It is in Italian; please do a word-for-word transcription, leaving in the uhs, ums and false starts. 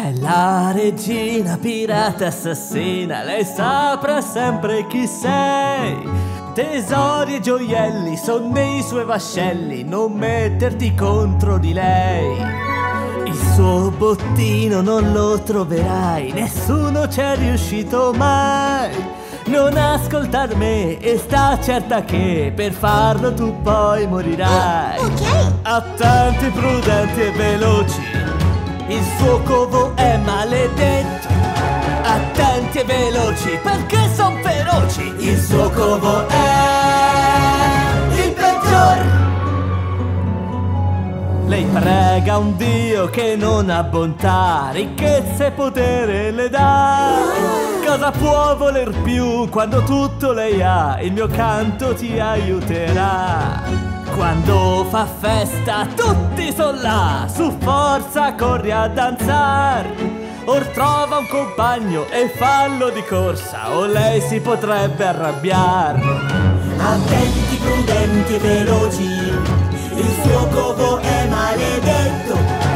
È la regina pirata assassina, lei saprà sempre chi sei. Tesori e gioielli sono nei suoi vascelli, non metterti contro di lei. Il suo bottino non lo troverai, nessuno c'è riuscito mai. Non ascoltar me e sta certa che per farlo tu poi morirai. Ok. Attenti, prudenti e veloci, il suo covo è maledetto. Attenti e veloci perché son feroci, il suo covo è il peggior. Lei prega un dio che non ha bontà, ricchezza e potere le dà. Cosa può voler più quando tutto lei ha? Il mio canto ti aiuterà. Quando fa festa tutti son là, su forza corri a danzar. Or trova un compagno e fallo di corsa, o lei si potrebbe arrabbiar. Attenti, prudenti e veloci, il suo covo è maledetto.